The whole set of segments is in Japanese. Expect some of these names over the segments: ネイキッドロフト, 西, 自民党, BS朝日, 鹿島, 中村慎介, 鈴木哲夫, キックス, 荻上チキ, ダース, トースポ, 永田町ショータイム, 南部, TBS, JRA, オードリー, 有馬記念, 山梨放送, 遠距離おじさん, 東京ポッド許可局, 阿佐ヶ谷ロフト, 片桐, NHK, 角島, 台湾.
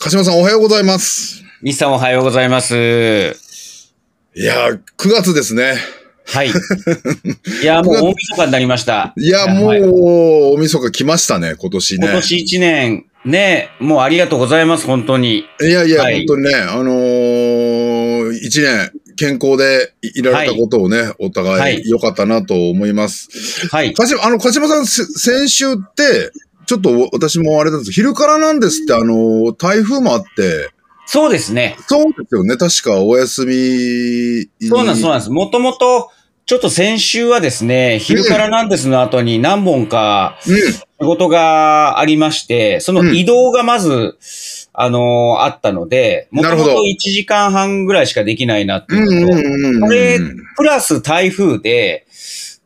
鹿島さんおはようございます。西さんおはようございます。いやー、9月ですね。はい。いやー、もう大晦日になりました。いやー、もう大晦日来ましたね、今年ね。今年1年、ね、もうありがとうございます、本当に。いやいや、はい、本当にね、1年健康でいられたことをね、はい、お互い良かったなと思います。はい。鹿島さん、先週って、ちょっと私もあれだと、昼からなんですって、台風もあって。そうですね。そうですよね。確かお休み。そうなんです。もともと、ちょっと先週はですね、昼からなんですの後に何本か、仕事がありまして、その移動がまず、あったので、もともと1時間半ぐらいしかできないなっていうのと、これ、プラス台風で、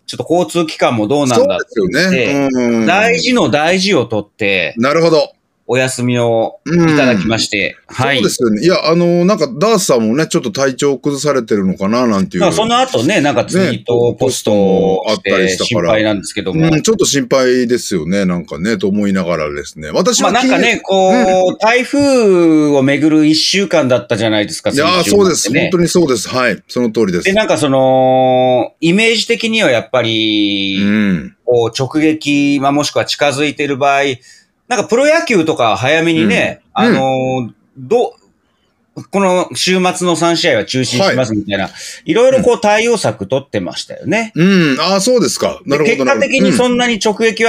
ちょっと交通機関もどうなんだって言って、ね、大事の大事をとって、なるほど。お休みをいただきまして、はい。そうですよね。いや、なんか、ダースさんもね、ちょっと体調を崩されてるのかな、なんていう。その後ね、なんかツイート、ポストもあったりしたから。心配なんですけども、うん。ちょっと心配ですよね、なんかね、と思いながらですね。私も。まあなんかね、こう、台風をめぐる一週間だったじゃないですか、いや、そうです。本当にそうです。はい。その通りです。で、なんかその、イメージ的にはやっぱり、こう、直撃、まあもしくは近づいてる場合、なんかプロ野球とか早めにね、この週末の3試合は中止しますみたいな、いろいろこう対応策取ってましたよね。うん、ああ、そうですか。なるほど。結果的にそんなに直撃と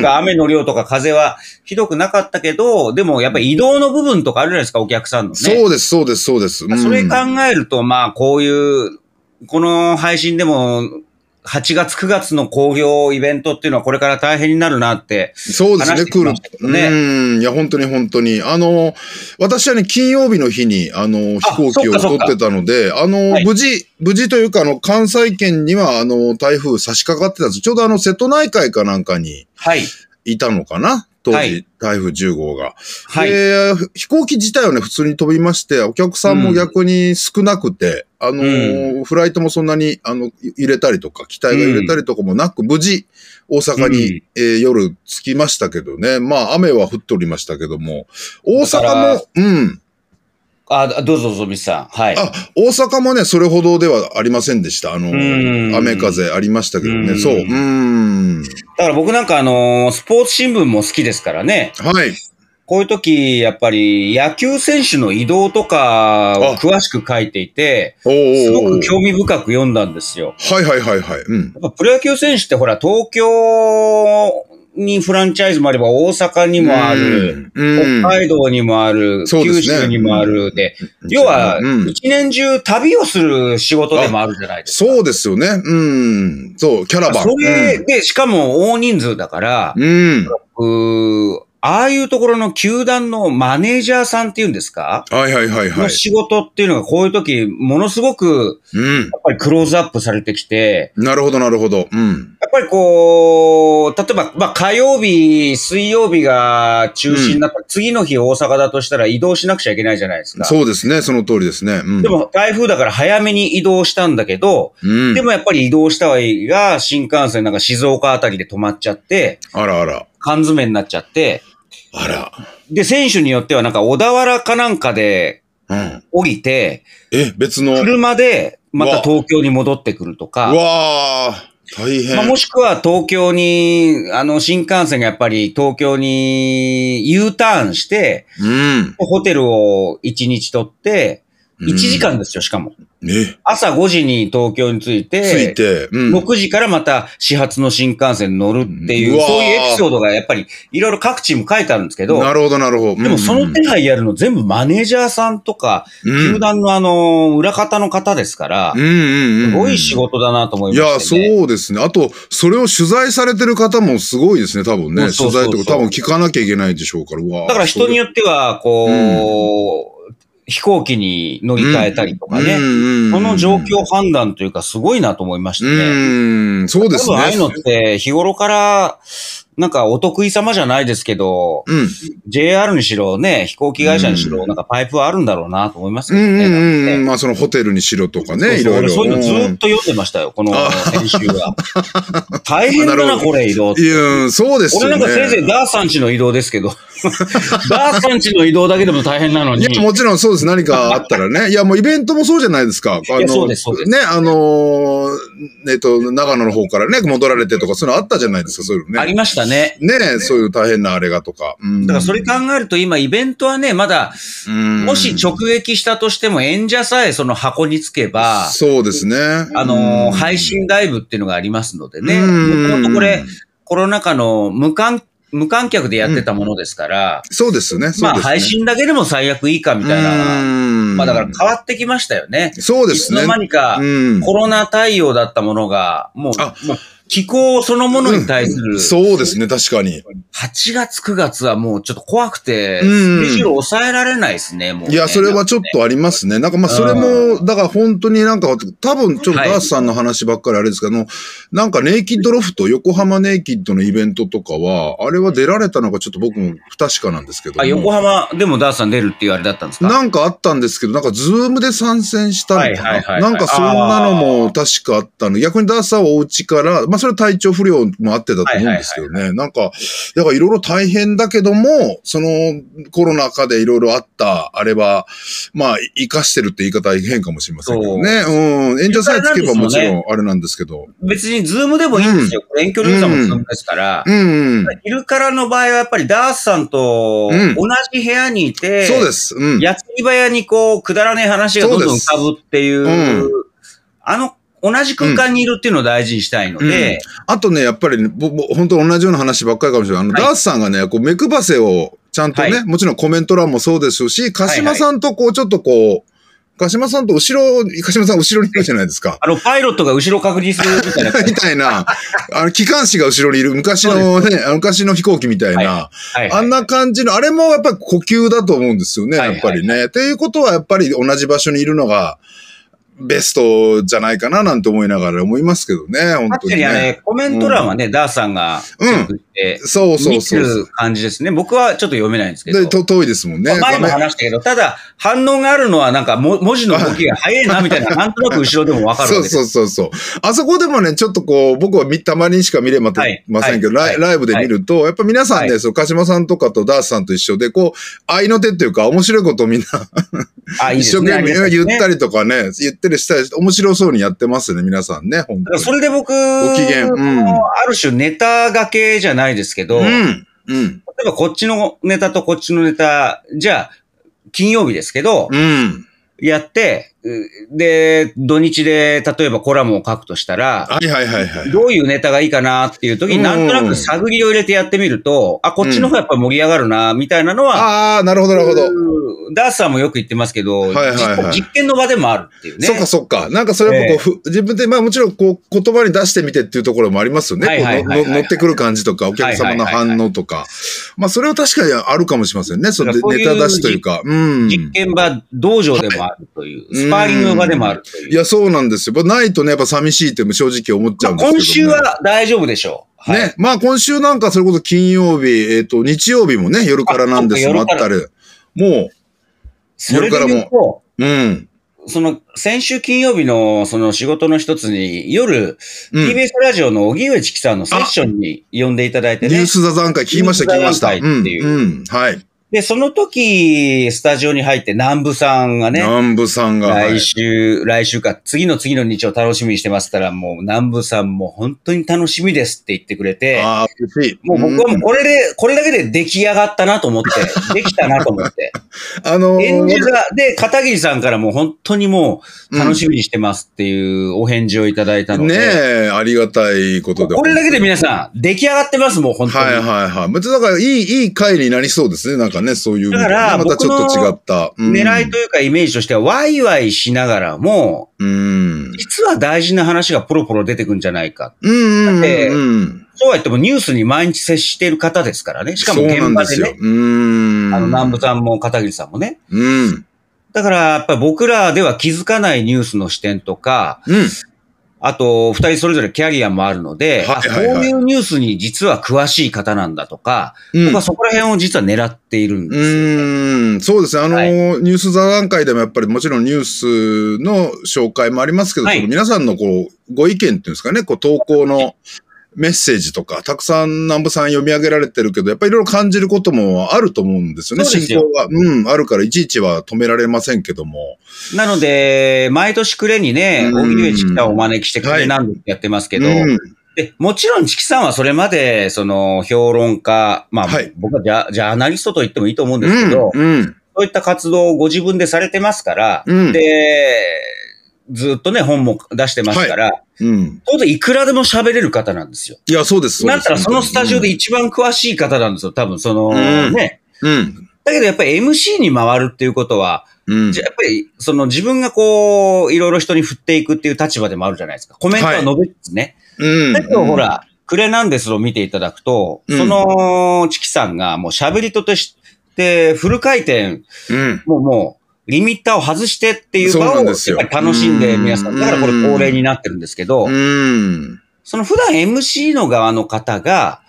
か雨の量とか風はひどくなかったけど、でもやっぱり移動の部分とかあるじゃないですか、お客さんのね。そうです、そうです、そうです。それ考えると、まあこういう、この配信でも、8月9月の興行イベントっていうのはこれから大変になるなって。そうですね、クール。いや、本当に本当に。私はね、金曜日の日に、飛行機を取ってたので、無事というか、関西圏には、台風差し掛かってたんです。ちょうど瀬戸内海かなんかに、いたのかな。当時、台風10号が。で、飛行機自体はね、普通に飛びまして、お客さんも逆に少なくて、フライトもそんなに、入れたりとか、機体が入れたりとかもなく、無事、大阪に、夜着きましたけどね。まあ、雨は降っておりましたけども、大阪も、あ、どうぞどうぞ、ミスさん。はい。あ、大阪もね、それほどではありませんでした。雨風ありましたけどね。そう。だから僕なんかスポーツ新聞も好きですからね。はい。こういう時、やっぱり野球選手の移動とかを詳しく書いていて、すごく興味深く読んだんですよ。はいはいはいはい。プロ野球選手ってほら、東京、にフランチャイズもあれば、大阪にもある、北海道にもある、九州にもあるで、要は、一年中旅をする仕事でもあるじゃないですか。そうですよね。そう、キャラバン。それで、しかも大人数だから、ああいうところの球団のマネージャーさんっていうんですか？はいはいはいはい。の仕事っていうのがこういう時、ものすごく、やっぱりクローズアップされてきて。なるほどなるほど。やっぱりこう、例えば、まあ火曜日、水曜日が中止になったら、次の日大阪だとしたら移動しなくちゃいけないじゃないですか。そうですね、その通りですね。でも台風だから早めに移動したんだけど、でもやっぱり移動したはいいが、新幹線なんか静岡あたりで止まっちゃって。あらあら。缶詰になっちゃって。あら。で、選手によってはなんか小田原かなんかで、降りて、別の。車で、また東京に戻ってくるとか。うわー、大変。まあ、もしくは東京に、新幹線がやっぱり東京に U ターンして、ホテルを1日取って、1時間ですよ、しかも。朝5時に東京に着いて、6時からまた始発の新幹線に乗るっていう、そういうエピソードがやっぱりいろいろ各チーム書いてあるんですけど、なるほど、なるほど。でもその手配やるの全部マネージャーさんとか、球団の裏方の方ですから、すごい仕事だなと思いますね。いや、そうですね。あと、それを取材されてる方もすごいですね、多分ね。取材とか多分聞かなきゃいけないでしょうから、だから人によっては、こう、飛行機に乗り換えたりとかね。この状況判断というかすごいなと思いましたね。そうですね。多分ああいうのって日頃からなんかお得意様じゃないですけど、うん、JR にしろね、飛行機会社にしろ、なんかパイプはあるんだろうなと思いますけどね。まあそのホテルにしろとかね、いろいろ。そういうのずっと読んでましたよ、この編集は。大変だな、これ移動って。そうですね。俺なんかせいぜいダーさんちの移動ですけど、ダーさんちの移動だけでも大変なのに。いや、もちろんそうです。何かあったらね。いや、もうイベントもそうじゃないですか。そうです、そうです。ね、長野の方からね、戻られてとか、そういうのあったじゃないですか、そういうのね。ありましたね。ねえ、そういう大変なあれがとか。だからそれ考えると今イベントはね、まだ、もし直撃したとしても演者さえその箱につけば、そうですね。配信ライブっていうのがありますのでね。本当これ、コロナ禍の無観客でやってたものですから。そうですね。まあ配信だけでも最悪いいかみたいな。まあだから変わってきましたよね。そうですね。いつの間にかコロナ対応だったものが、もう気候そのものに対する。そうですね、確かに。8月、9月はもうちょっと怖くて、スケジュール抑えられないですね、もう。いや、それはちょっとありますね。なんかまあ、それも、だから本当になんか、多分ちょっとダースさんの話ばっかりあれですけど、なんかネイキッドロフト、横浜ネイキッドのイベントとかは、あれは出られたのかちょっと僕も不確かなんですけど。あ、横浜でもダースさん出るっていうあれだったんですか？なんかあったんですけど、なんかズームで参戦したみたいな。なんかそんなのも確かあったの。逆にダースさんはお家から、それ体調不良もあってだと思うんですけどね。なんか、だからいろいろ大変だけども、そのコロナ禍でいろいろあった、あれは、まあ、生かしてるって言い方は変かもしれませんけどね。演者さえつけばもちろんあれなんですけど。別にズームでもいいんですよ。これ遠距離さもズームですから。いるからの場合はやっぱりダースさんと同じ部屋にいて、そうです。やつぎ早にこう、くだらねえ話がどんどん浮かぶっていう、同じ空間にいるっていうのを大事にしたいので。あとね、やっぱり、ね、本当同じような話ばっかりかもしれない。ダースさんがね、こう、目くばせを、ちゃんとね、もちろんコメント欄もそうですし、鹿島さんとこう、ちょっとこう、鹿島さんと鹿島さん後ろにいるじゃないですか。パイロットが後ろ確認するみたいな。みたいな。機関士が後ろにいる昔のね、昔の飛行機みたいな。あんな感じの、あれもやっぱり呼吸だと思うんですよね、やっぱりね。っていうことは、やっぱり同じ場所にいるのが、ベストじゃないかななんて思いながら思いますけどね、本当に、ね。確かにコメント欄はね、ダースさんが、そう見てる感じですね。僕はちょっと読めないんですけど。遠いですもんね。前も話したけど、ただ反応があるのはなんか文字の動きが早いなみたいな、なんとなく後ろでもわかるわけです。そう。あそこでもね、ちょっとこう、僕はたまにしか見れませんけど、ライブで見ると、やっぱ皆さんね、鹿島さんとかとダースさんと一緒で、こう、合いの手っていうか、面白いことをみんな、一生懸命言ったりとかね、言ってるしたり、面白そうにやってますね、皆さんね、本当に。それで僕、ある種ネタがけじゃないですけど、例えばこっちのネタとこっちのネタ、じゃあ、金曜日ですけど、やって、で、土日で、例えばコラムを書くとしたら、どういうネタがいいかなっていう時に、なんとなく探りを入れてやってみると、あ、こっちの方やっぱり盛り上がるな、みたいなのは、ああ、なるほど、なるほど。ダースさんもよく言ってますけど、実験の場でもあるっていうね。そっかそっか。なんかそれもこう、自分で、まあもちろんこう、言葉に出してみてっていうところもありますよね。乗ってくる感じとか、お客様の反応とか。まあそれは確かにあるかもしれませんね。それでネタ出しというか。実験場道場でもあるという。スパーリング場でもある。いや、そうなんですよ。ないとね、やっぱ寂しいって正直思っちゃうんですけど。今週は大丈夫でしょう。ね。まあ今週なんかそれこそ金曜日、日曜日もね、夜からなんですもあったり。もう、夜からも。その、先週金曜日の、その仕事の一つに、夜、TBS ラジオの荻上チキさんのセッションに呼んでいただいてね。ニュース座談会聞きました。はい。で、その時、スタジオに入って、南部さんが。来週か、次の日を楽しみにしてますから、もう南部さんも本当に楽しみですって言ってくれて、嬉しい。もう僕はもうこれだけで出来上がったなと思って、できたなと思って。演じが、で、片桐さんからもう本当にもう、楽しみにしてますっていうお返事をいただいたので。ねえ、ありがたいことで。これだけで皆さん、出来上がってます、もう本当に。別にだから、いい回になりそうですね、なんか。そういう。だから、またちょっと違った。狙いというかイメージとしては、ワイワイしながらも、実は大事な話がポロポロ出てくんじゃないか。だって、そうは言ってもニュースに毎日接している方ですからね。しかも現場でね。南部さんも片桐さんもね。だから、やっぱり僕らでは気づかないニュースの視点とか、あと、二人それぞれキャリアもあるので、はいはいはい、こういうニュースに実は詳しい方なんだとか、うん、僕はそこら辺を実は狙っているんですよ、ね。そうですね。はい、ニュース座談会でもやっぱりもちろんニュースの紹介もありますけど、はい、皆さんのこう、ご意見っていうんですかね、こう、投稿のメッセージとか、たくさん南部さん読み上げられてるけど、やっぱりいろいろ感じることもあると思うんですよね。進行が、あるからいちいちは止められませんけども。なので、毎年暮れにね、荻上チキさんをお招きして暮れなんでやってますけど、はいで、もちろんチキさんはそれまで、その、評論家、まあ、はい、僕はジャーナリストと言ってもいいと思うんですけど、そういった活動をご自分でされてますから、で、ずっとね、本も出してますから、当然いくらでも喋れる方なんですよ。いや、そうです。だったらそのスタジオで一番詳しい方なんですよ、多分、その、ね。だけどやっぱり MC に回るっていうことは、じゃやっぱり、その自分がこう、いろいろ人に振っていくっていう立場でもあるじゃないですか。コメントは述べつつね。だけどほら、クレナンデスを見ていただくと、その、チキさんがもう喋りとして、フル回転、もう、リミッターを外してっていう場をやっぱり楽しんで皆さん、だからこれ恒例になってるんですけど、その普段 MC の側の方が、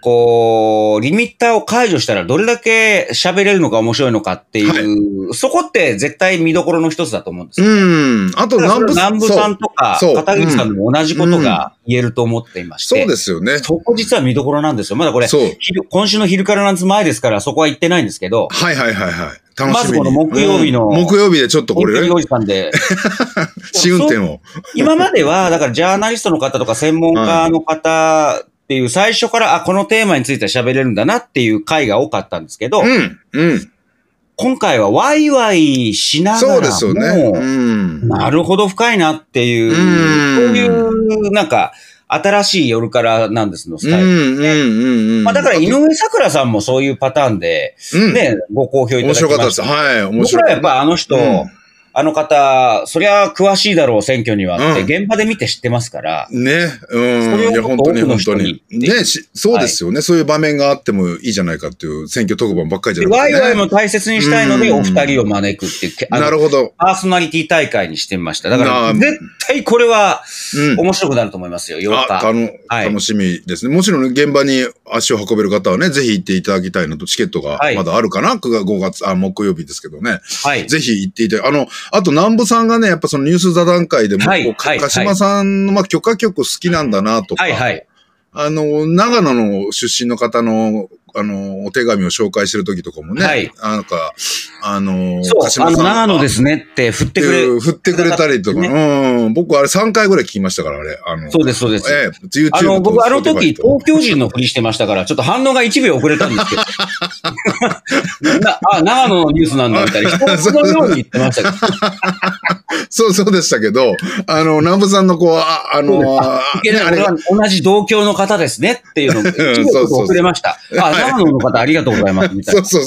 こう、リミッターを解除したらどれだけ喋れるのか面白いのかっていう、はい、そこって絶対見どころの一つだと思うんですよ、ね。あと南部さんとか、片桐さんも同じことが言えると思っていまして。そうですよね。そこ実は見どころなんですよ。まだこれ、今週の昼からなんつ前ですからそこは言ってないんですけど。はい。まずこの木曜日の、木曜日でちょっとこれね。おじさんで。試運転を。今までは、だからジャーナリストの方とか専門家の方っていう、最初から、あ、このテーマについては喋れるんだなっていう回が多かったんですけど、今回はワイワイしながらも、そうですよね。なるほど深いなっていう、そういう、なんか、新しい夜からなんですのスタイルね。まあだから井上咲楽さんもそういうパターンで、ね、ご好評いただきました。面白かったです。僕らはやっぱあの人、あの方、そりゃ詳しいだろう、選挙にはって、現場で見て知ってますから。ね。いや、本当に本当に。ね、そうですよね。そういう場面があってもいいじゃないかっていう選挙特番ばっかりじゃないですか。ワイワイも大切にしたいので、お二人を招くっていう。なるほど。パーソナリティ大会にしてみました。だから、絶対これは、面白くなると思いますよ、8日。楽しみですね。もちろん現場に足を運べる方はね、ぜひ行っていただきたいのと、チケットがまだあるかな ?5 月、木曜日ですけどね。ぜひ行っていただきたい。あと、南部さんがね、やっぱそのニュース座談会でも、鹿島さんの、許可局好きなんだなとか、長野の出身の方の、お手紙を紹介してる時とかもね、なんか、鹿島さんが長野ですねって振ってくれたりとか、僕あれ3回ぐらい聞きましたから、あれ。そうです。僕あの時、東京人のふりしてましたから、ちょっと反応が1秒遅れたんですけど。あ、長野のニュースなんだみたいな。人のように言ってましたけど。そうでしたけど、南部さんのこう、同じ同郷の方ですねっていうのを、遅れました。あ、長野の方ありがとうございますみたいな。そう。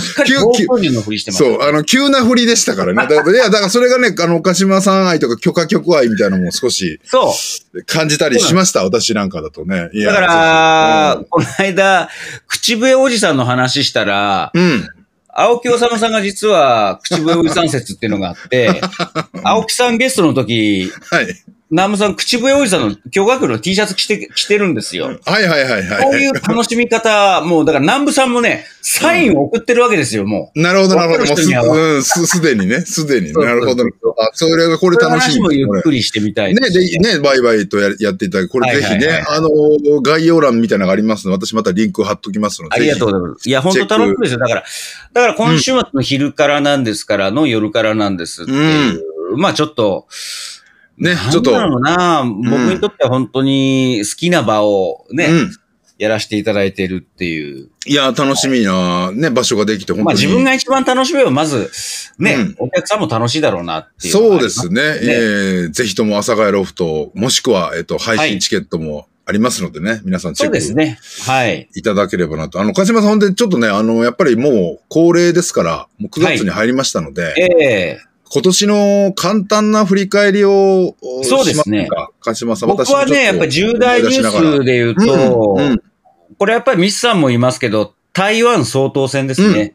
しっかり東京人のふりしてます。そう、急なふりでしたからね。いや、だからそれがね、鹿島さん愛とか許可局愛みたいなのも少し、感じたりしました、私なんかだとね。だから、この間、口笛おじさんの話したら、青木治さんが実は、口笛おじさん説っていうのがあって、青木さんゲストの時、南部さん、口笛おじさんの巨額の T シャツ着てるんですよ。はい。こういう楽しみ方、もう、だから南部さんもね、サインを送ってるわけですよ、もう。なるほど。すでにね。なるほど。あ、それがこれ楽しみ。話もゆっくりしてみたい。ね、バイバイとやっていただき、これぜひね、概要欄みたいなのがありますので、私またリンク貼っときますので。ありがとうございます。いや、本当楽しみですよ。だから今週末の昼からなんですからの夜からなんですっていう。まあちょっと、ね、ちょっと。なんだろうな、僕にとっては本当に好きな場をね、やらせていただいてるっていう。いや、楽しみな、ね、場所ができて本当に。まあ自分が一番楽しめば、まず、ね、お客さんも楽しいだろうなっていう。そうですね。ぜひとも阿佐ヶ谷ロフト、もしくは、配信チケットもありますのでね、皆さんチェックいただければなと。鹿島さんほんでちょっとね、やっぱりもう恒例ですから、もう9月に入りましたので、今年の簡単な振り返りをしますか、鹿島さん。僕はね、やっぱ重大ニュースで言うと、これやっぱりミスさんも言いますけど、台湾総統選ですね。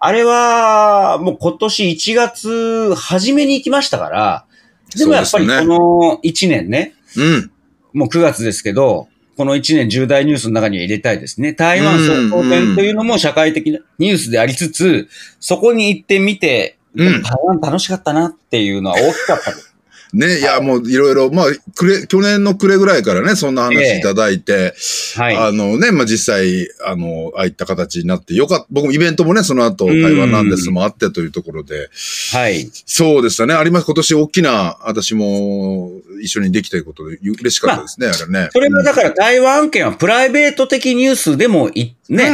あれは、もう今年1月初めに行きましたから、でもやっぱりこの1年ね、うん、もう9月ですけど、この1年重大ニュースの中には入れたいですね。台湾総統選というのも社会的なニュースでありつつ、うんうん、そこに行ってみて、うん、台湾楽しかったなっていうのは大きかったです。ね、いや、もういろいろ、まあ、去年の暮れぐらいからね、そんな話いただいて、はい、まあ、実際、ああいった形になって、僕もイベントもね、その後、台湾なんですもあってというところで、はい。そうでしたね、あります。今年大きな、私も一緒にできたということで、嬉しかったですね、まあ、あれね。それはだから、台湾県はプライベート的ニュースでもね、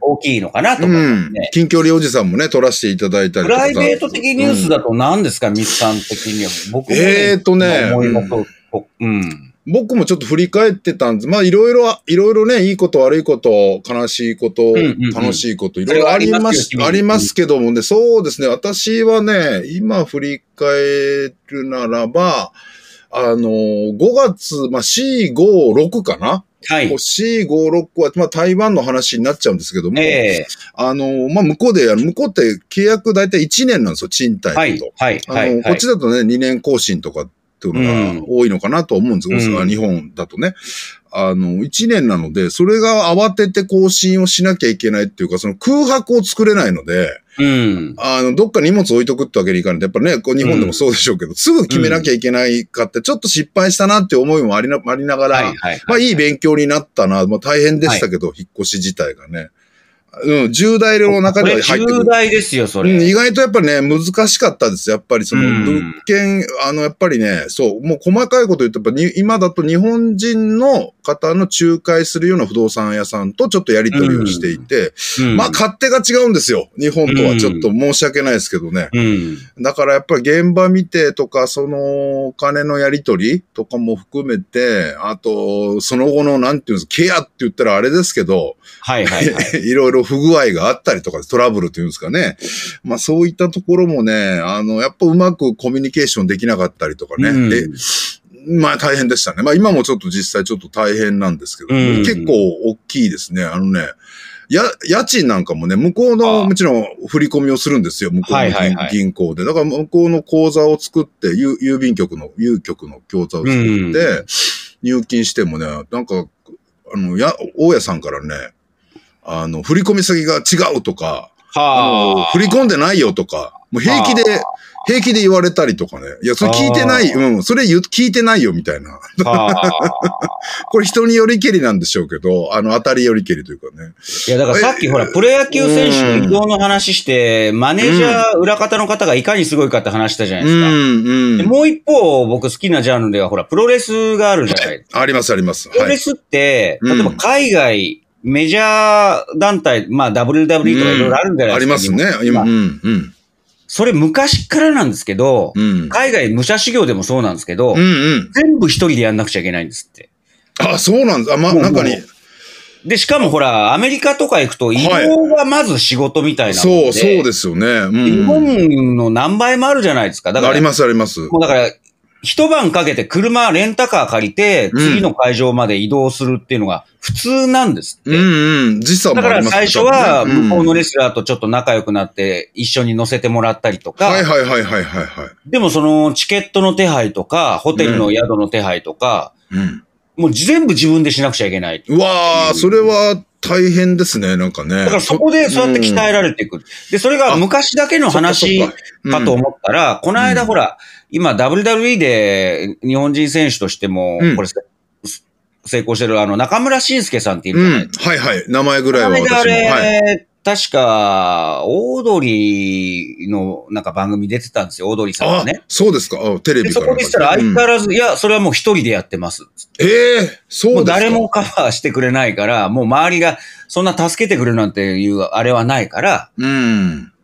大きいのかなと思いますね。近距離おじさんもね、撮らせていただいたりとか。プライベート的ニュースだと何ですか、ミスさん的には。僕僕もちょっと振り返ってたんです。まあ、いろいろね、いいこと、悪いこと、悲しいこと、楽しいこと、いろいろありますけどもね、そうですね、私はね、今振り返るならば、5月、まあ、4、5、6かな。はい。C5、6は、まあ、台湾の話になっちゃうんですけども、まあ、向こうって契約大体1年なんですよ、賃貸だと。はい。はい。こっちだとね、2年更新とかっていうのが多いのかなと思うんですよ、うん、日本だとね。1年なので、それが慌てて更新をしなきゃいけないっていうか、その空白を作れないので、うん、どっか荷物置いとくってわけにいかないと、やっぱね、こう日本でもそうでしょうけど、すぐ決めなきゃいけないかって、ちょっと失敗したなって思いもありながら、まあいい勉強になったな、まあ大変でしたけど、引っ越し自体がね。うん、重大量の中では入ってくる。重大ですよ、それ。意外とやっぱりね、難しかったです。やっぱりその物件、やっぱりね、そう、もう細かいこと言うと、やっぱ今だと日本人の方の仲介するような不動産屋さんとちょっとやり取りをしていて、うん、まあ勝手が違うんですよ。日本とはちょっと申し訳ないですけどね。うん、だからやっぱり現場見てとか、そのお金のやり取りとかも含めて、あと、その後のなんていうんですか、ケアって言ったらあれですけど、はいはいはい。いろいろ不具合があったりとか、トラブルというんですかね。まあそういったところもね、やっぱうまくコミュニケーションできなかったりとかね。うん、で、まあ大変でしたね。まあ今もちょっと実際ちょっと大変なんですけど、うん、結構大きいですね。ね、家賃なんかもね、向こうの、もちろん振り込みをするんですよ。向こうの銀行で。だから向こうの口座を作って、郵局の口座を作って、うん、入金してもね、なんか、大家さんからね、振り込み先が違うとか、振り込んでないよとか、もう平気で言われたりとかね。いや、それ聞いてない、うん、それ聞いてないよみたいな。これ人によりけりなんでしょうけど、当たりよりけりというかね。いや、だからさっきほら、プロ野球選手の移動の話して、マネージャー、裏方の方がいかにすごいかって話したじゃないですか。でもう一方、僕好きなジャンルでは、ほら、プロレスがあるじゃないですか。あります、あります。プロレスって、例えば海外、メジャー団体、まあ WWE とかいろいろあるんじゃないですか。ありますね、今。それ昔からなんですけど、海外武者修行でもそうなんですけど、全部一人でやんなくちゃいけないんですって。あ、そうなんです。あ、ま、中に。で、しかもほら、アメリカとか行くと移動がまず仕事みたいな。そう、そうですよね。日本の何倍もあるじゃないですか。だから。あります、あります。もうだから、一晩かけて車、レンタカー借りて、次の会場まで移動するっていうのが普通なんですって。実はだから最初は、向こうのレスラーとちょっと仲良くなって、一緒に乗せてもらったりとか。でもその、チケットの手配とか、ホテルの宿の手配とか、もう全部自分でしなくちゃいけない。うわー、それは、大変ですね、なんかね。だからそこでそうやって鍛えられていく。で、それが昔だけの話かと思ったら、この間ほら、今 WWE で日本人選手としても、これ、成功してる中村慎介さんっているじゃないですか。はいはい。名前ぐらいは私も。あれ、確か、オードリーのなんか番組出てたんですよ、オードリーさんがね。そうですか、テレビから。そこでしたら相変わらず、いや、それはもう一人でやってます。そうですか。誰もカバーしてくれないから、もう周りがそんな助けてくれるなんていうあれはないから、も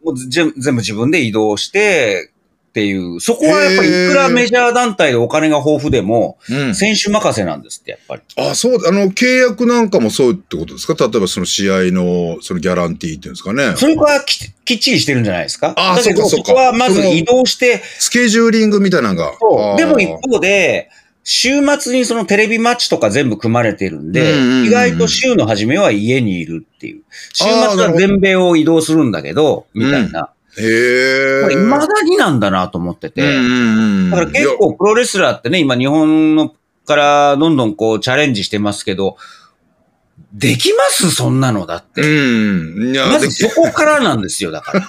う全部自分で移動してっていう、そこはやっぱりいくらメジャー団体でお金が豊富でも、選手任せなんですって、やっぱり。あ、そう、契約なんかもそうってことですか？例えばその試合の、そのギャランティーっていうんですかね。それはきっちりしてるんじゃないですか。あ、そうか、そうか。そこはまず移動して。スケジューリングみたいなのが。そう。でも一方で、週末にそのテレビマッチとか全部組まれてるんで、意外と週の初めは家にいるっていう。週末は全米を移動するんだけど、みたいな。これ未だになんだなと思ってて、だから結構プロレスラーってね、今日本のからどんどんこうチャレンジしてますけど、できますそんなのだって。まずそこからなんですよ、だから。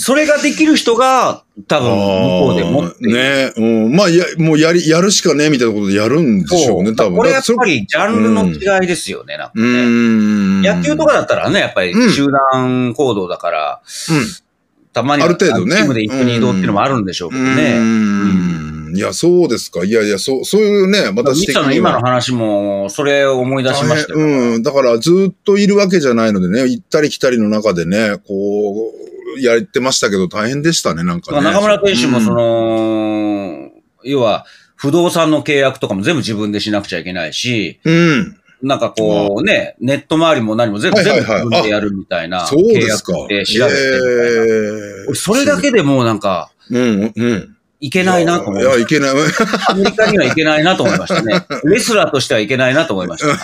それができる人が、多分、向こうで持ってる。ね、うん。まあ、もうやるしかねえみたいなことでやるんでしょうね、多分。これやっぱり、ジャンルの違いですよね、なんかね。野球とかだったらね、やっぱり集団行動だから、たまに、チームで一緒に移動っていうのもあるんでしょうけどね。いや、そうですか。いやいや、そういうね、また指摘は。ミッツァの今の話も、それを思い出しましたよ。だから、ずっといるわけじゃないのでね、行ったり来たりの中でね、こう、やってましたけど大変でしたね、なんかね。中村選手もその、要は、不動産の契約とかも全部自分でしなくちゃいけないし、なんかこうね、ネット周りも何も全部自分でやるみたいな、契約で調べてみたいな。それだけでもうなんか、いけないなと思いました。いや、いけない。アメリカにはいけないなと思いましたね。レスラーとしてはいけないなと思いました。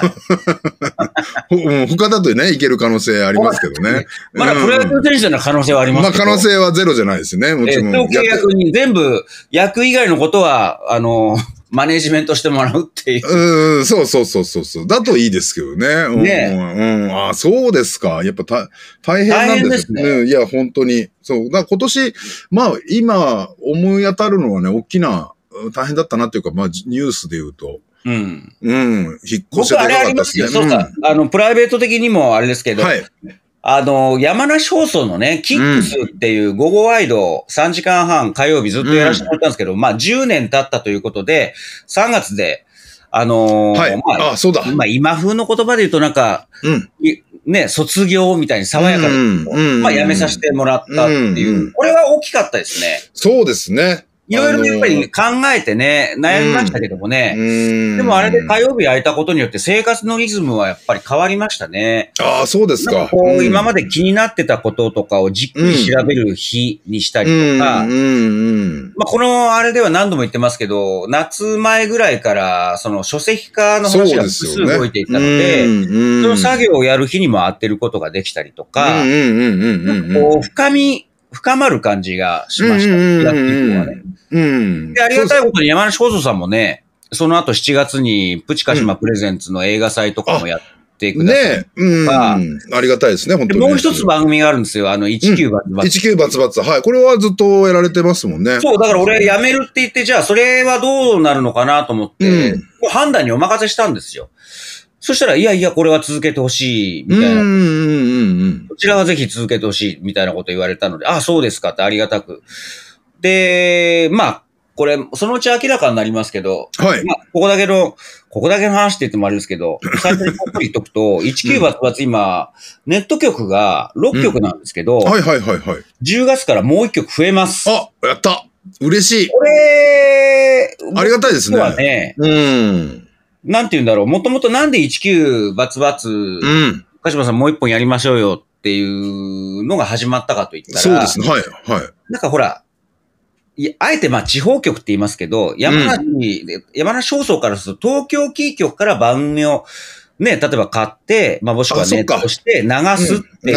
他だとね、いける可能性ありますけどね。まだプロ野球選手の可能性はありますけど。まあ可能性はゼロじゃないですね、もちろん。契約に全部、役以外のことは、マネージメントしてもらうっていう。そう。だといいですけどね。あ、そうですか。やっぱ大変なんですね。いや、本当に。そう。だから今年、まあ、今、思い当たるのはね、大きな、大変だったなっていうか、まあ、ニュースで言うと。引っ越しがありますね。そうか。プライベート的にもあれですけど、山梨放送のね、キックスっていう午後ワイド3時間半火曜日ずっとやらせてもらったんですけど、まあ10年経ったということで、3月で、今風の言葉で言うとなんか、ね、卒業みたいに爽やかに、まあ辞めさせてもらったっていう、これは大きかったですね。そうですね。いろいろやっぱり、ね、考えてね、悩みましたけどもね。でもあれで火曜日空いたことによって生活のリズムはやっぱり変わりましたね。ああ、そうですか。今まで気になってたこととかをじっくり調べる日にしたりとか、まあこのあれでは何度も言ってますけど、夏前ぐらいからその書籍化の話が複数動いていたので、その作業をやる日にも当てることができたりとか、こう深まる感じがしました。やっていくのはね。で、ありがたいことに山梨放送さんもね、その後7月にプチカシマプレゼンツの映画祭とかもやってください。ありがたいですね、本当に。もう一つ番組があるんですよ、19バツバツ。19バツバツ。はい。これはずっとやられてますもんね。そう、だから俺辞めるって言って、じゃあそれはどうなるのかなと思って、もう判断にお任せしたんですよ。そしたら、いやいや、これは続けてほしい、みたいな。こちらはぜひ続けてほしい、みたいなこと言われたので、あ、そうですかってありがたく。で、まあ、これ、そのうち明らかになりますけど、はい。まあ、ここだけの話って言ってもあれですけど、最初にこっそり言っとくと、19バツバツ今、ネット局が6局なんですけど、10月からもう1局増えます。あ、やった。嬉しい。これ、ありがたいですね。はね、なんて言うんだろう。もともとなんで19バツバツ、鹿島さんもう一本やりましょうよっていうのが始まったかと言ったら。そうですね。はい。はい。なんかほら、あえてまあ地方局って言いますけど、山梨放送からすると東京キー局から番組をね、例えば買って、まあもしくはネットして流すっていう。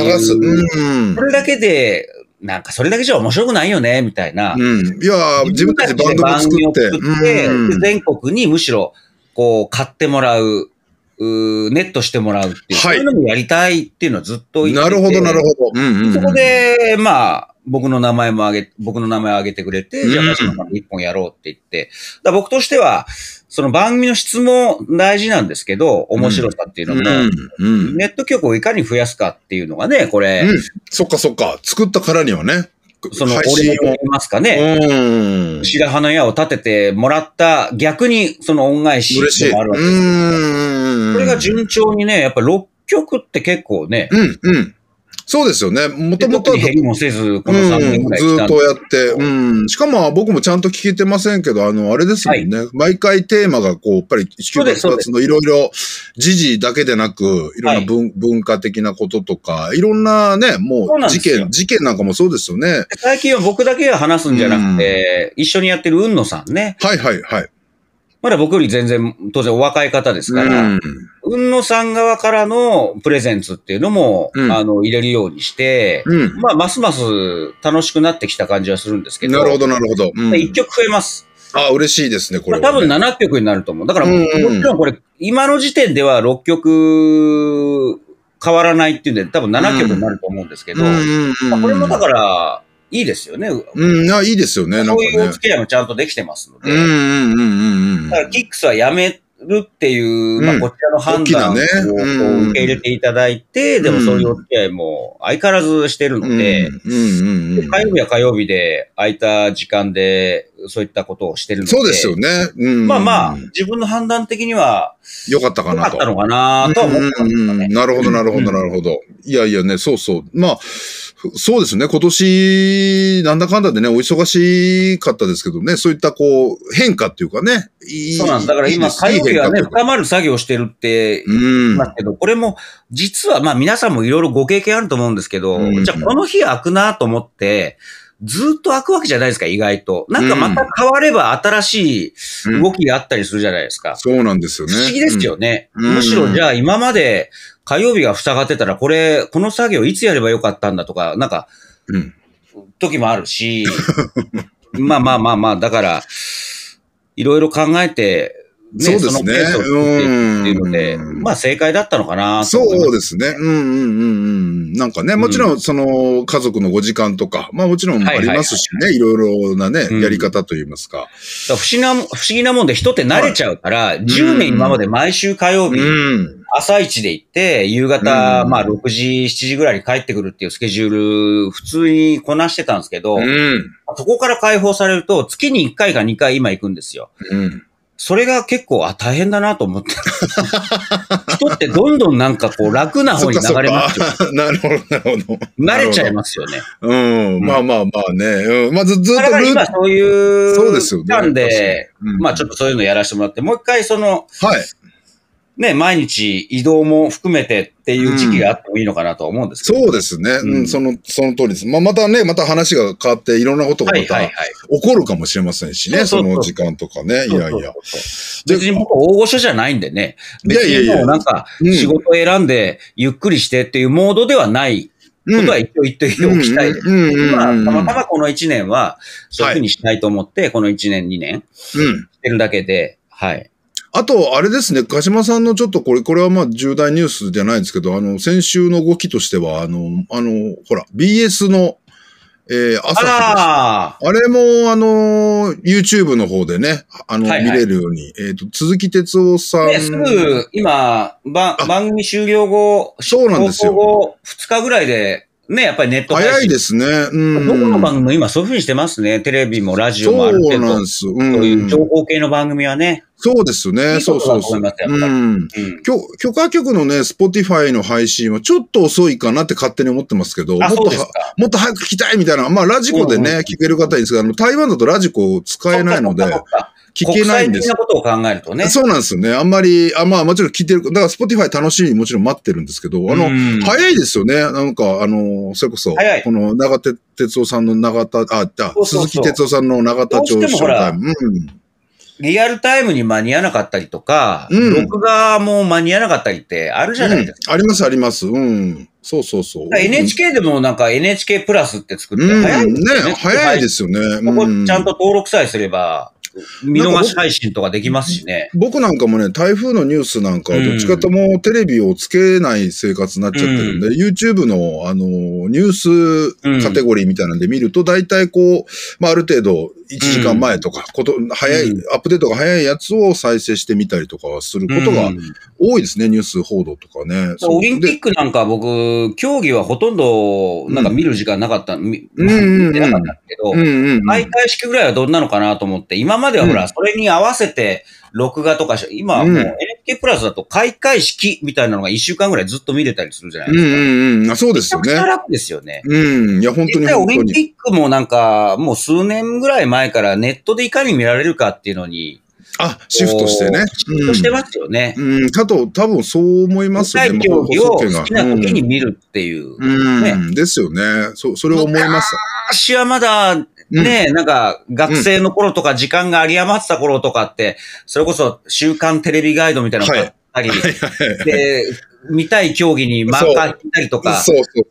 それだけで、なんかそれだけじゃ面白くないよね、みたいな。いや自分たちで番組を作って、全国にむしろ、こう、買ってもらう、ネットしてもらうっていう、そういうのもやりたいっていうのはずっと言ってて。なるほど。そこで、まあ、僕の名前を挙げてくれて、じゃあ、鹿島さん一本やろうって言って。だ僕としては、その番組の質も大事なんですけど、面白さっていうのも、ネット局をいかに増やすかっていうのがね、これ。そっか。作ったからにはね。その、俺も言いますかね。白羽の矢を立ててもらった、逆にその恩返しもあるわけですよ。これが順調にね、やっぱ6曲って結構ね。そうですよね。もともと。減りもせず、この3年ぐらいずっとやって。しかも僕もちゃんと聞けてませんけど、あれですもんね。毎回テーマがこう、やっぱり、19バツバツのいろいろ、時事だけでなく、いろんな文化的なこととか、いろんなね、もう事件なんかもそうですよね。最近は僕だけが話すんじゃなくて、一緒にやってる海野さんね。まだ僕より全然、当然お若い方ですから、海野さん側からのプレゼンツっていうのも、うん、入れるようにして、うん、まあ、ますます楽しくなってきた感じはするんですけど。なるほど、なるほど。うん、1曲増えます。あ、嬉しいですね、これは、ね。まあ、多分7曲になると思う。だから、もちろんこれ、今の時点では6曲変わらないっていうんで、多分7曲になると思うんですけど、これもだから、いいですよね。うん、いいですよね。そういうお付き合いもちゃんとできてますので。だから、キックスはやめるっていう、まあ、こちらの判断を受け入れていただいて、でもそういうお付き合いも相変わらずしてるので、火曜日は火曜日で空いた時間でそういったことをしてるので。そうですよね。まあまあ、自分の判断的には良かったかなと。良かったのかなとは思ったんですよね。なるほど、なるほど、なるほど。いやいやね、そうそう。まあ、そうですね。今年、なんだかんだでね、お忙しかったですけどね、そういったこう、変化っていうかね。そうなんです。だから今、火曜日がね、深まる作業をしてるって言いますけど、これも、実はまあ皆さんもいろいろご経験あると思うんですけど、じゃあこの日開くなと思って、ずっと開くわけじゃないですか、意外と。なんかまた変われば新しい動きがあったりするじゃないですか。そうなんですよね。不思議ですよね。むしろじゃあ今まで、火曜日が塞がってたら、この作業いつやればよかったんだとか、なんか、時もあるし、まあまあまあまあ、だから、いろいろ考えて、ね、そうですね。そのペースを作っていくっていうので、まあ正解だったのかなと思います。そうですね。なんかね、もちろんその家族のご時間とか、まあもちろんありますしね、いろいろなね、やり方といいますか。不思議なもんで人って慣れちゃうから、10年今まで毎週火曜日、朝一で行って、夕方、まあ6時、7時ぐらいに帰ってくるっていうスケジュール、普通にこなしてたんですけど、そこから解放されると、月に1回か2回今行くんですよ。それが結構、大変だなと思って。人ってどんどんなんかこう、楽な方に流れますよ。なるほど、なるほど。慣れちゃいますよね。まあまあまあね。まあずっと。だから今そういう、そうですよね。なんで、まあちょっとそういうのやらせてもらって、もう一回その、ね、毎日移動も含めてっていう時期があってもいいのかなと思うんですけど。そうですね。その通りです。またね、また話が変わっていろんなことがまた起こるかもしれませんしね、その時間とかね。いやいや。別に僕大御所じゃないんでね。別にもうなんか仕事を選んでゆっくりしてっていうモードではないことは一応言っておきたいです。まあ、たまたまこの1年はそういうふうにしないと思って、この1年2年してるだけで、はい。あと、あれですね、鹿島さんのちょっとこれはまあ重大ニュースじゃないんですけど、先週の動きとしては、ほら、BS の、朝日です。あれも、YouTube の方でね、見れるように、鈴木哲夫さん。すぐ、今、番組終了後、そうなんですよ。2日ぐらいで、ね、やっぱりネット配信。早いですね。どこの番組も今そういうふうにしてますね。テレビもラジオもある程度。そういう情報系の番組はね。そうですね。そうそうそう。許可局のね、Spotify の配信はちょっと遅いかなって勝手に思ってますけど、もっと早く聞きたいみたいな。まあ、ラジコでね、聞ける方いいんですけど、台湾だとラジコ使えないので。聞けないんです。国際的なことを考えるとね。そうなんですよね。まあもちろん聞いてる。だから、Spotify 楽しみにもちろん待ってるんですけど、早いですよね。なんか、それこそ、この永田哲夫さんの鈴木哲夫さんの永田町ショータイム。リアルタイムに間に合わなかったりとか、録画も間に合わなかったりってあるじゃないですか。あります、あります。そうそうそう。NHK でもなんか NHK プラスって作って早いですよね。早いですよね。ここちゃんと登録さえすれば、見逃し配信とかできますしね。僕なんかもね、台風のニュースなんかはどっちかともテレビをつけない生活になっちゃってるんで、YouTube のニュースカテゴリーみたいなんで見ると、大体こう、まあある程度1時間前とか、早い、アップデートが早いやつを再生してみたりとかすることが多いですね、ニュース報道とかね。オリンピックなんか僕、競技はほとんどなんか見る時間なかった、見てなかったけど、開会式ぐらいはどんなのかなと思って、今まではほら、それに合わせて、録画とか、今はもう NHK プラスだと開会式みたいなのが1週間ぐらいずっと見れたりするじゃないですか。そうですよね。めちゃくちゃ楽ですよね。いや、本当に。実際オリンピックもなんか、もう数年ぐらい前からネットでいかに見られるかっていうのに、シフトしてね。シフトしてますよね。多分そう思いますよね。競技を好きな時に見るっていう。ですよね。それを思います。昔はまだ、ねえ、なんか、学生の頃とか時間が有り余ってた頃とかって、それこそ週刊テレビガイドみたいなの買ったり、で、見たい競技にマーカー引いたりとか、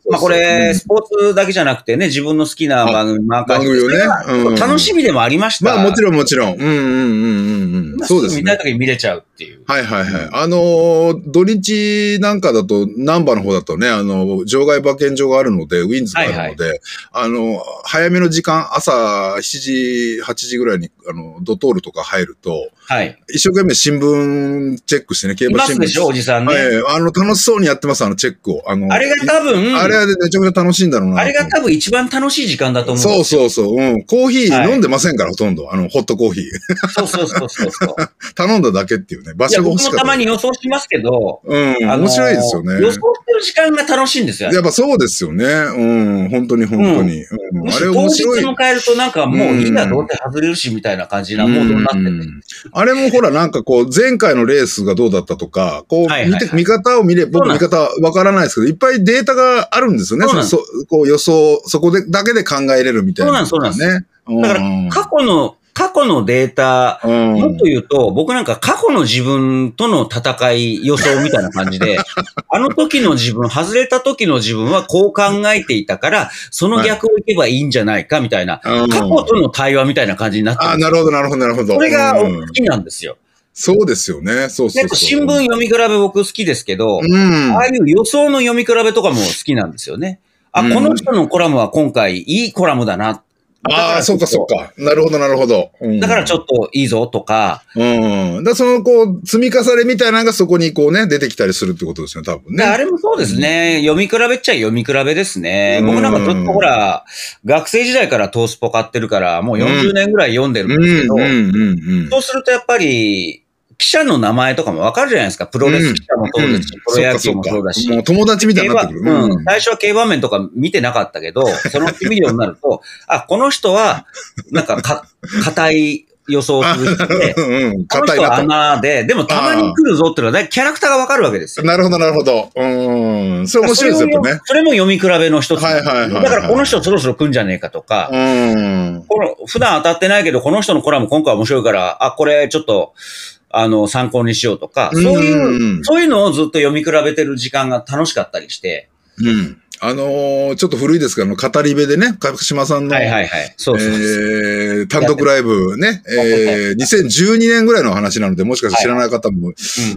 まあこれ、スポーツだけじゃなくてね、自分の好きな番組、マーカー引いたりとか、楽しみでもありました。まあもちろんもちろん。うんうんうんうん。そうですね。見たい時に見れちゃうっていう。はいはいはい。土日なんかだと、ナンバーの方だとね、場外馬券場があるので、ウィンズがあるので、早めの時間、朝7時、8時ぐらいに、ドトールとか入ると、一生懸命新聞チェックしてね、競馬新聞。いますでしょ、おじさんね。楽しそうにやってます、チェックを。あれが多分、あれはめちゃめちゃ楽しいんだろうな。あれが多分一番楽しい時間だと思う。そうそうそう。うん。コーヒー飲んでませんから、ほとんど。ホットコーヒー。そうそうそうそう。頼んだだけっていうね。場所が欲しかった。僕もたまに予想しますけど。うん。面白いですよね。予想してる時間が楽しいんですよ。やっぱそうですよね。うん。本当に本当に。あれ面白い。当日迎えるとなんかもういいだろうって外れるしみたいな感じなモードになってて。あれもほらなんかこう、前回のレースがどうだったとか、こう、見方を見れば、僕の見方はわからないですけど、いっぱいデータがあるんですよね。こう予想、そこでだけで考えれるみたいな、ね。そうなんです、そうなんです。だから、過去のデータ、もっと言うと、僕なんか過去の自分との戦い予想みたいな感じで、あの時の自分、外れた時の自分はこう考えていたから、その逆をいけばいいんじゃないかみたいな、過去との対話みたいな感じになってる。あ、なるほど、なるほど、なるほど。これが好きなんですよ。そうですよね。そうそうそう。新聞読み比べ僕好きですけど、ああいう予想の読み比べとかも好きなんですよね。あ、この人のコラムは今回いいコラムだな。ああ、そうかそうか。なるほどなるほど。だからちょっといいぞとか。うん。だそのこう、積み重ねみたいなのがそこにこうね、出てきたりするってことですよね、多分ね。あれもそうですね。読み比べっちゃ読み比べですね。僕なんかちょっとほら、学生時代からトースポ買ってるから、もう40年ぐらい読んでるんですけど、そうするとやっぱり、記者の名前とかもわかるじゃないですか。プロレス記者もそうですし、プロ野球もそうだし。もう友達みたいになってくる。うん。最初は競馬面とか見てなかったけど、その見るようになると、あ、この人は、なんか、硬い予想をする人で、この人は穴で、でもたまに来るぞっていうのは、キャラクターがわかるわけですよ。なるほど、なるほど。それ面白いですよね。それも読み比べの一つ。だからこの人そろそろ来るんじゃねえかとか、普段当たってないけど、この人のコラム今回面白いから、あ、これちょっと、参考にしようとか、そういうのをずっと読み比べてる時間が楽しかったりして。うん。ちょっと古いですけど、語り部でね、角島さんの、単独ライブね、2012年ぐらいの話なので、もしかして知らない方も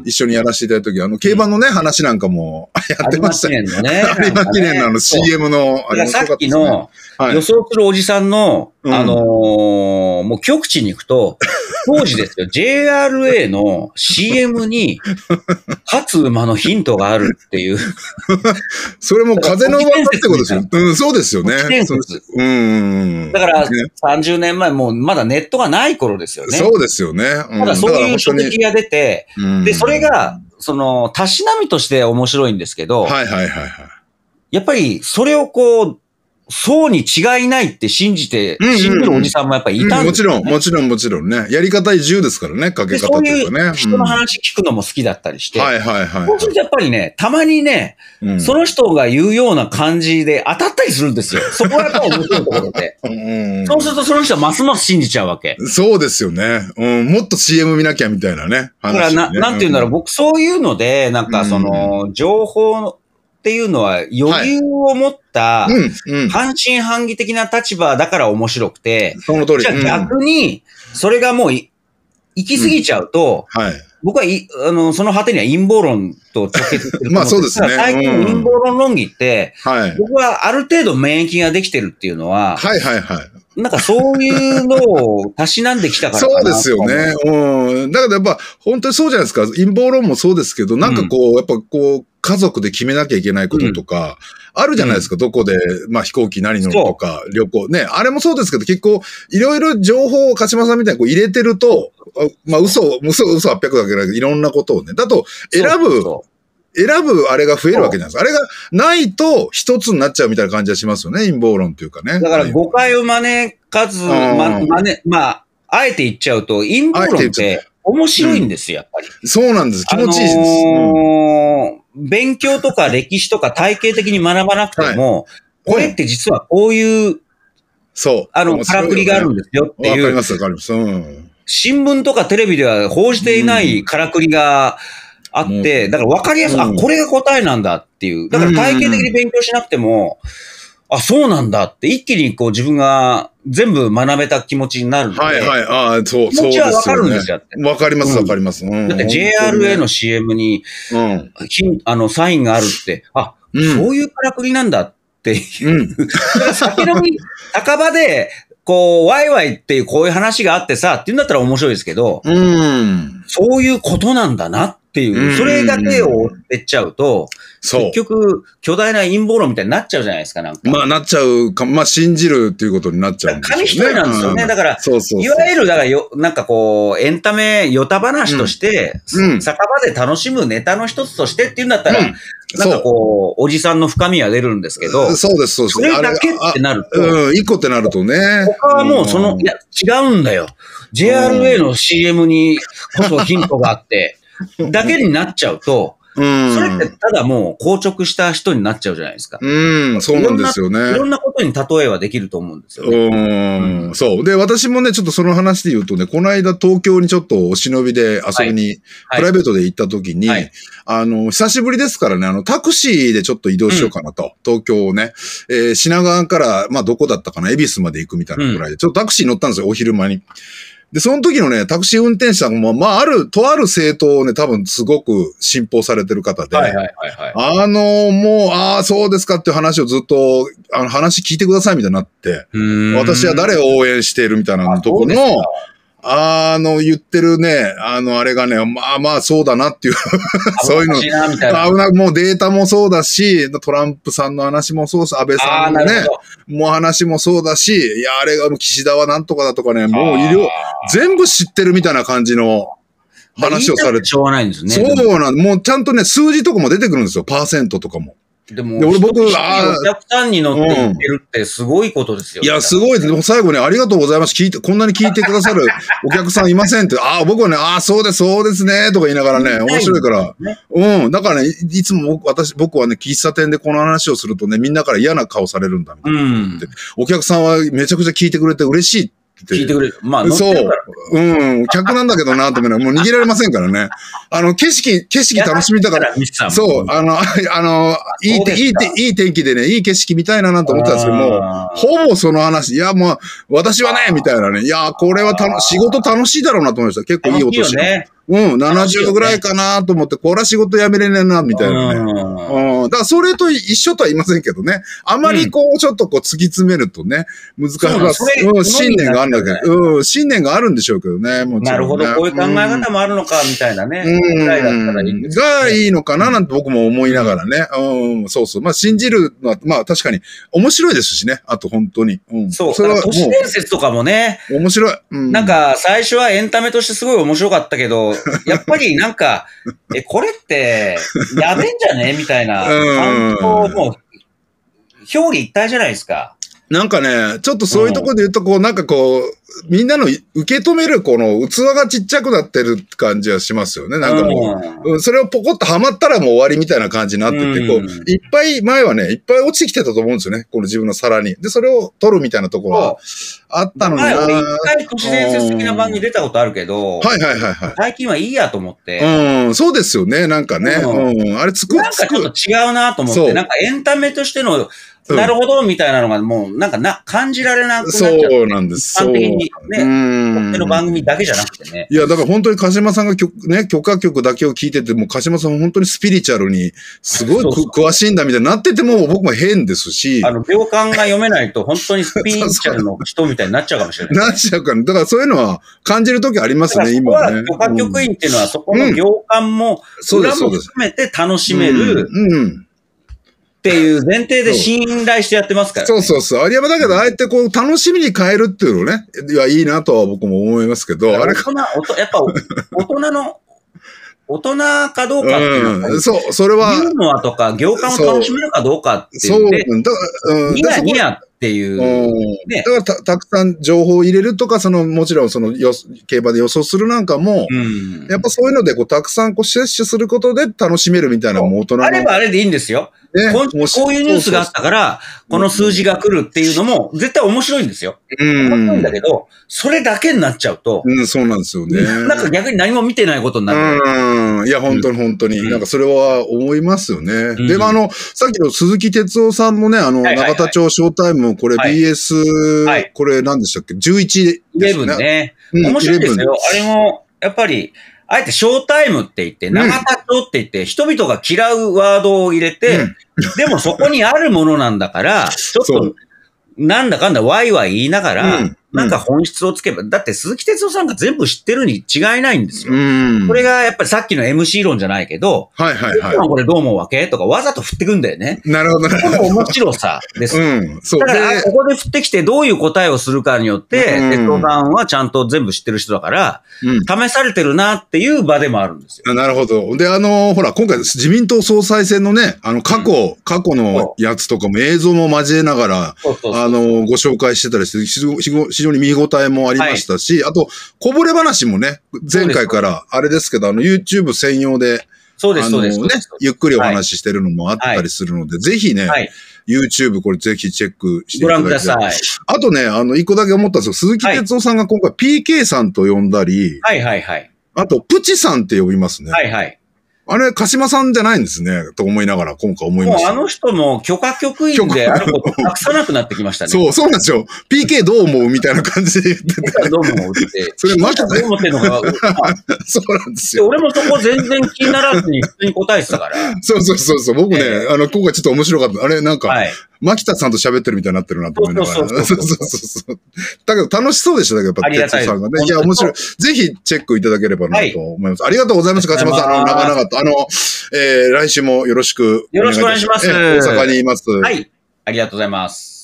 一緒にやらせていただいたとき、競馬のね、話なんかもやってましたね。有馬記念のCM の、さっきの予想するおじさんの、もう極地に行くと、当時ですよ、JRA の CM に、勝つ馬のヒントがあるっていう。それも風の噂ってことですよ。うん、そうですよね。だから、30年前、もうまだネットがない頃ですよね。そうですよね。ただそういう書籍が出て、で、それが、たしなみとして面白いんですけど、やっぱり、それをこう、そうに違いないって信じるおじさんもやっぱりいたんですよね。もちろんね。やり方自由ですからね、かけ方というかね。そういう人の話聞くのも好きだったりして。そうするとやっぱりね、たまにね、その人が言うような感じで当たったりするんですよ。そこがやっぱ面白いところで。そうするとその人はますます信じちゃうわけ。そうですよね。もっと CM 見なきゃみたいなね。だからなんていうんだろう、僕そういうので、なんか情報、っていうのは余裕を持った半信半疑的な立場だから面白くて、その通り。じゃあ逆に、それがもう行き過ぎちゃうと、僕はその果てには陰謀論と直結してる。まあそうですね。最近の陰謀論論議って、僕はある程度免疫ができてるっていうのは、なんかそういうのをたしなんできたからかな。そうですよね。だからやっぱ本当にそうじゃないですか。陰謀論もそうですけど、なんかこう、やっぱこう、家族で決めなきゃいけないこととか、あるじゃないですか、どこで、まあ飛行機何乗るとか、旅行ね、あれもそうですけど、結構、いろいろ情報を鹿島さんみたいにこう入れてると、まあ嘘800だけじゃなくて、いろんなことをね、だと選ぶあれが増えるわけじゃないですか。あれがないと一つになっちゃうみたいな感じはしますよね、陰謀論というかね。だから誤解を招かず、まあ、あえて言っちゃうと、陰謀論って面白いんですよ、やっぱり。そうなんです、気持ちいいです。勉強とか歴史とか体系的に学ばなくても、これって実はこういう、からくりがあるんですよっていう。わかります、わかります。新聞とかテレビでは報じていないからくりが、あって、だから分かりやすい、あ、これが答えなんだっていう。だから体系的に勉強しなくても、あ、そうなんだって一気にこう自分が全部学べた気持ちになるので。はいはい、ああ、そう、そうですよね。気持ちは分かるんですよ。分かります、分かります。だって JRA の CM に、サインがあるって、あ、そういうからくりなんだっていう。酒飲み、酒場で、こう、ワイワイっていうこういう話があってさ、っていうんだったら面白いですけど、そういうことなんだなっていう、それだけを追ってっちゃうと、結局、巨大な陰謀論みたいになっちゃうじゃないですか、なんか。まあ、なっちゃうか、まあ、信じるっていうことになっちゃうんですよね。紙一重なんですよね。だから、いわゆる、だからなんかこう、エンタメ、ヨタ話として、酒場で楽しむネタの一つとしてっていうんだったら、なんかこう、おじさんの深みは出るんですけど。そうです、そうです。それだけってなると。一個ってなるとね。他はもうその、いや、違うんだよ。JRA の CM にこそヒントがあって、だけになっちゃうと、それってただもう硬直した人になっちゃうじゃないですか。そうなんですよね。いろんなことに例えはできると思うんですよね。そう。で、私もね、ちょっとその話で言うとね、この間東京にちょっとお忍びで遊びに、プライベートで行った時に、久しぶりですからね、タクシーでちょっと移動しようかなと。東京をね、品川から、まあどこだったかな、恵比寿まで行くみたいなぐらいで、ちょっとタクシー乗ったんですよ、お昼間に。で、その時のね、タクシー運転手さんも、まあ、とある政党をね、多分すごく信奉されてる方で、もう、ああ、そうですかっていう話をずっと、話聞いてくださいみたいになって、私は誰を応援しているみたいなところの、言ってるね、あれがね、まあまあそうだなっていう、そういうの、もうデータもそうだし、トランプさんの話もそうです、安倍さんのね、もう話もそうだし、いや、あれがもう岸田はなんとかだとかね、もう全部知ってるみたいな感じの話をされて。しょうがないんですね。そうなん、もうちゃんとね、数字とかも出てくるんですよ、パーセントとかも。でも、お客さんに乗っていってるってすごいことですよね。いや、すごいです。でも最後ね、ありがとうございます。こんなに聞いてくださるお客さんいませんって、ああ、僕はね、ああ、そうです、そうですね、とか言いながらね、面白いから。だからね、いつも僕はね、喫茶店でこの話をするとね、みんなから嫌な顔されるんだ、みたいな。お客さんはめちゃくちゃ聞いてくれて嬉しい。聞いてくれる。まあ、そう。客なんだけどな、と思いながら、もう逃げられませんからね。景色楽しみたから、そう、いい天気でね、いい景色見たいな、なんて思ったんですけども、ほぼその話、いや、もう、私はね、みたいなね、いや、これは仕事楽しいだろうなと思いました。結構いいお年。70度ぐらいかなと思って、これは仕事辞めれねえな、みたいなね。だからそれと一緒とは言いませんけどね。あまりこう、ちょっとこう突き詰めるとね、難しい。信念があるんだけど、信念があるんでしょうけどね。なるほど、こういう考え方もあるのか、みたいなね。がいいのかな、なんて僕も思いながらね。そうそう。まあ信じるのは、まあ確かに面白いですしね。あと本当に。そう。それは都市伝説とかもね。面白い。なんか、最初はエンタメとしてすごい面白かったけど、やっぱりなんか、これって、やべえんじゃねみたいな。もう、表裏一体じゃないですか。なんかね、ちょっとそういうところで言うと、こう、なんかこう、みんなの受け止めるこの器がちっちゃくなってる感じはしますよね。なんかもう、それをポコッとはまったらもう終わりみたいな感じになってて、こう、いっぱい前はね、いっぱい落ちてきてたと思うんですよね。この自分の皿に。で、それを取るみたいなところはあったのにな。一回都市伝説的な番組出たことあるけど、最近はいいやと思って。そうですよね。なんかね。あれなんかちょっと違うなと思って、なんかエンタメとしての、なるほど、みたいなのがもう、なんか感じられなくなっちゃって。そうなんです。そう。ね、の番組だけじゃなくてね。いや、だから本当に鹿島さんが許可曲だけを聞いてて、もう鹿島さん本当にスピリチュアルに、すごい詳しいんだみたいになってても、僕も変ですし。行間が読めないと、本当にスピリチュアルの人みたいになっちゃうかもしれない。なっちゃうから、だからそういうのは感じるときありますね、今はね。許可局員っていうのは、そこの行間も、裏も含めて楽しめる。っていう前提で信頼してやってますから、ね。そう。あれはだけど、あえてこう、楽しみに変えるっていうのね。いや、いいなとは僕も思いますけど、あれかな。やっぱ、大人かどうかっていうのは、それは。ユーモアとか、行間を楽しめるかどうかっていう。そう、ニヤニヤっていう、ね、だから たくさん情報を入れるとか、そのもちろんその競馬で予想するなんかも、うん、やっぱそういうのでこうたくさんこう摂取することで楽しめるみたいな、もう大人のあればあれでいいんですよ、ね、こういうニュースがあったからこの数字が来るっていうのも絶対面白いんですよ、うん、面白いんだけど、それだけになっちゃうと、うん、そうなんですよね、なんか逆に何も見てないことになる、うん、いや本当に本当に、うん、なんかそれは思いますよね、うん、でもさっきの鈴木哲夫さんもね、永田町ショータイム、これ BS、はいはい、これ何でしたっけ、11ですよね。11ね。面白いですよ。あれも、やっぱり、あえてショータイムって言って、永田町って言って、人々が嫌うワードを入れて、うん、でもそこにあるものなんだから、ちょっと、なんだかんだワイワイ言いながら、うん、なんか本質をつけば、だって鈴木哲夫さんが全部知ってるに違いないんですよ。これがやっぱりさっきの MC 論じゃないけど、はいはいはい。これどう思うわけとかわざと振ってくんだよね。なるほどね。この面白さです。うん。そうだから、ここで振ってきてどういう答えをするかによって、哲夫さんはちゃんと全部知ってる人だから、試されてるなっていう場でもあるんですよ。なるほど。で、ほら、今回自民党総裁選のね、過去のやつとかも映像も交えながら、ご紹介してたりして、非常に見応えもありましたし、はい、あと、こぼれ話もね、前回から、あれですけど、YouTube 専用で、そうです、そうです。ね、ゆっくりお話ししてるのもあったりするので、はい、ぜひね、はい、YouTube これぜひチェックしていただきたい。ご覧ください。あとね、一個だけ思ったんですよ。鈴木哲夫さんが今回 PK さんと呼んだり、はいはいはい。あと、プチさんって呼びますね。はいはい。あれ、鹿島さんじゃないんですね、と思いながら、今回思いました。もう人も許可局員であること隠さなくなってきましたね。そう、そうなんですよ。PK どう思うみたいな感じで言ってて。どう思うって。それマジで。どう思ってんのか。そうなんですよ。俺もそこ全然気にならずに普通に答えてたから。そうそうそうそう。僕ね、今回ちょっと面白かった。あれ、なんか、はい、牧田さんと喋ってるみたいになってるなと思いながら。そうそう。だけど楽しそうでしたけど、やっぱり哲夫さんがね。いや、面白い。ぜひチェックいただければなと思います。はい、ありがとうございます、鹿島さん。長々と。来週もよろしくお願いします。よろしくお願いします。大阪にいます。はい。ありがとうございます。